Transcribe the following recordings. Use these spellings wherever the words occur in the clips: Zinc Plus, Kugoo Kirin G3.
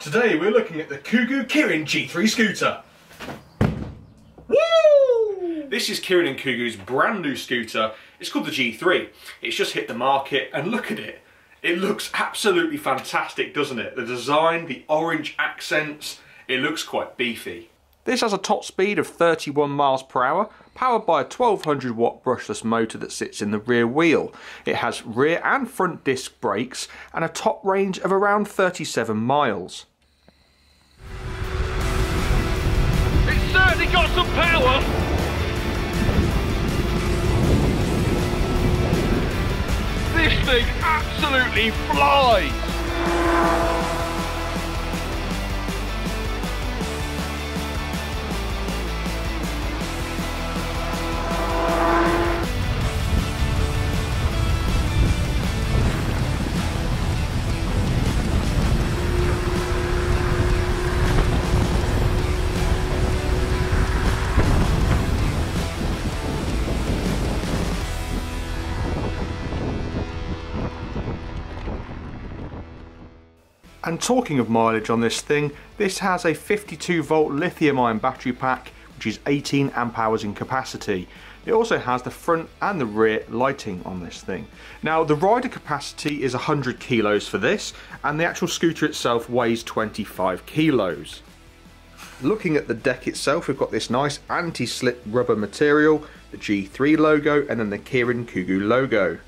Today we're looking at the Kugoo Kirin G3 scooter. Woo! This is Kirin and Kugoo's brand new scooter. It's called the G3. It's just hit the market and look at it. It looks absolutely fantastic, doesn't it? The design, the orange accents, it looks quite beefy. This has a top speed of 31 miles per hour, powered by a 1200 watt brushless motor that sits in the rear wheel. It has rear and front disc brakes and a top range of around 37 miles. It's certainly got some power! This thing absolutely flies! And talking of mileage on this thing, this has a 52 volt lithium-ion battery pack which is 18 amp hours in capacity. It also has the front and the rear lighting on this thing. Now the rider capacity is 100 kilos for this, and the actual scooter itself weighs 25 kilos. Looking at the deck itself, we've got this nice anti-slip rubber material, the G3 logo and then the Kirin Kugoo logo.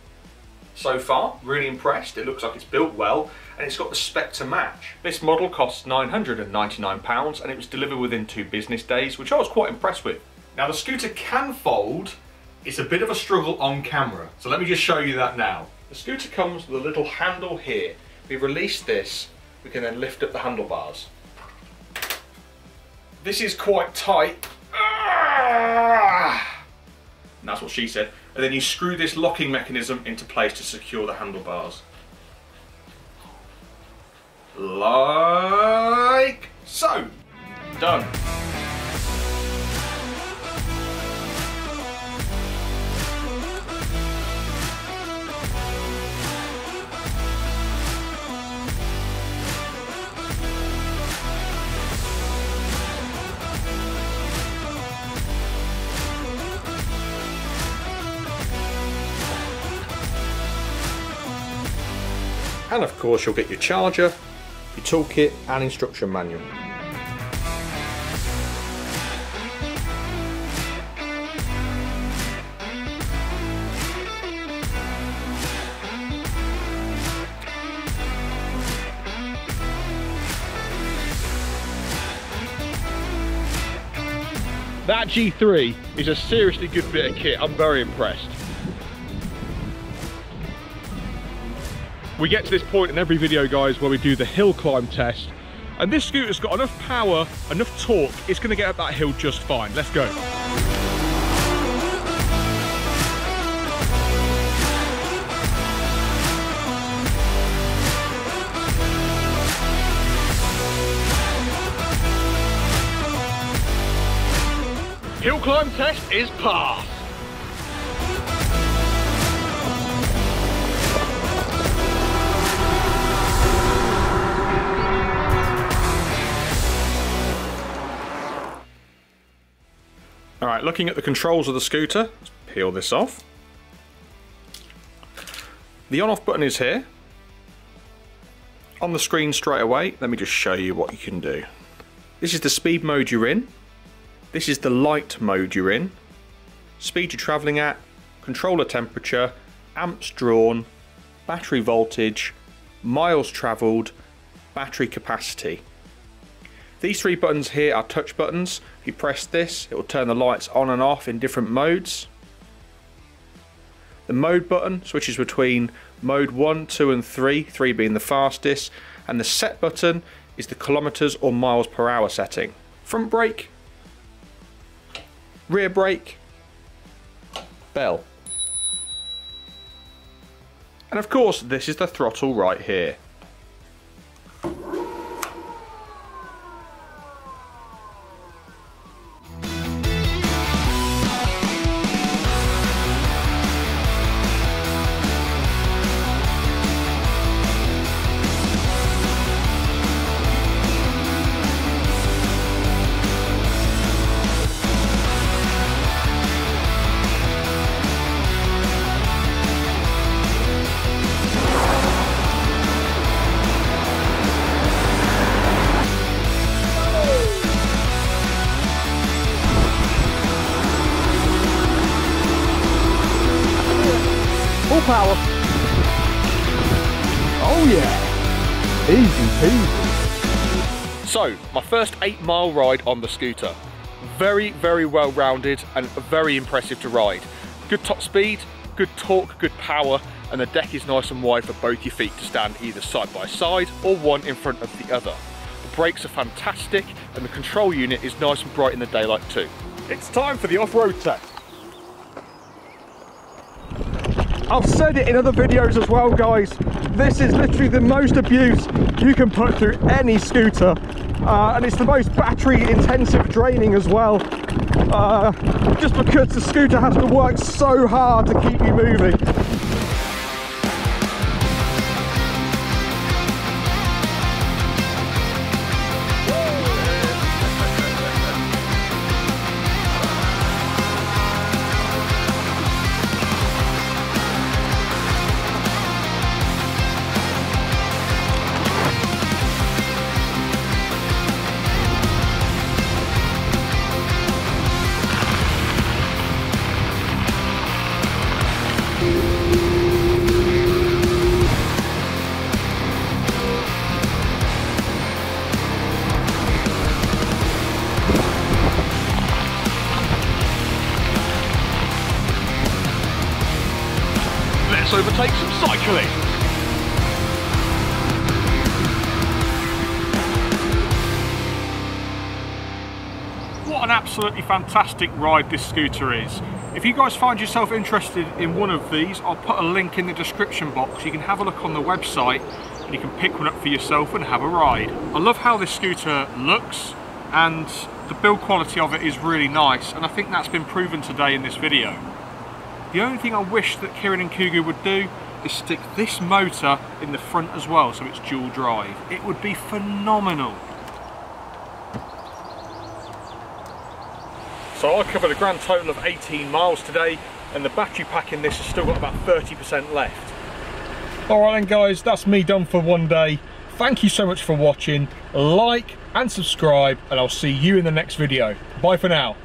So far, really impressed. It looks like it's built well and it's got the spec to match. This model costs £999 and it was delivered within 2 business days, which I was quite impressed with. Now the scooter can fold. It's a bit of a struggle on camera, so let me just show you that now. The scooter comes with a little handle here. If we release this, we can then lift up the handlebars. This is quite tight. And that's what she said. And then you screw this locking mechanism into place to secure the handlebars. Like so. Done. And of course you'll get your charger, your toolkit and instruction manual. That G3 is a seriously good bit of kit. I'm very impressed. We get to this point in every video, guys, where we do the hill climb test, and this scooter's got enough power, enough torque, it's going to get up that hill just fine. Let's go. Hill climb test is passed. Alright, looking at the controls of the scooter, let's peel this off. The on-off button is here. On the screen straight away, let me just show you what you can do. This is the speed mode you're in. This is the light mode you're in. Speed you're travelling at, controller temperature, amps drawn, battery voltage, miles travelled, battery capacity. These 3 buttons here are touch buttons. If you press this, it will turn the lights on and off in different modes. The mode button switches between mode 1, 2 and 3, 3 being the fastest, and the set button is the kilometres or miles per hour setting. Front brake, rear brake, bell. And of course, this is the throttle right here. power. Oh yeah, easy peasy. So, my first 8-mile ride on the scooter. Very, very well rounded and very impressive to ride. Good top speed, good torque, good power, and the deck is nice and wide for both your feet to stand either side by side or one in front of the other. The brakes are fantastic and the control unit is nice and bright in the daylight too. It's time for the off-road test. I've said it in other videos as well, guys. This is literally the most abuse you can put through any scooter. And it's the most battery intensive draining as well. Just because the scooter has to work so hard to keep you moving. Overtake some cycling. What an absolutely fantastic ride this scooter is. If you guys find yourself interested in one of these, I'll put a link in the description box. You can have a look on the website and you can pick one up for yourself and have a ride. I love how this scooter looks and the build quality of it is really nice, and I think that's been proven today in this video. The only thing I wish that Kirin and Kugoo would do is stick this motor in the front as well, so it's dual drive. It would be phenomenal. So I covered a grand total of 18 miles today, and the battery pack in this has still got about 30% left. Alright then guys, that's me done for one day. Thank you so much for watching. Like and subscribe, and I'll see you in the next video. Bye for now.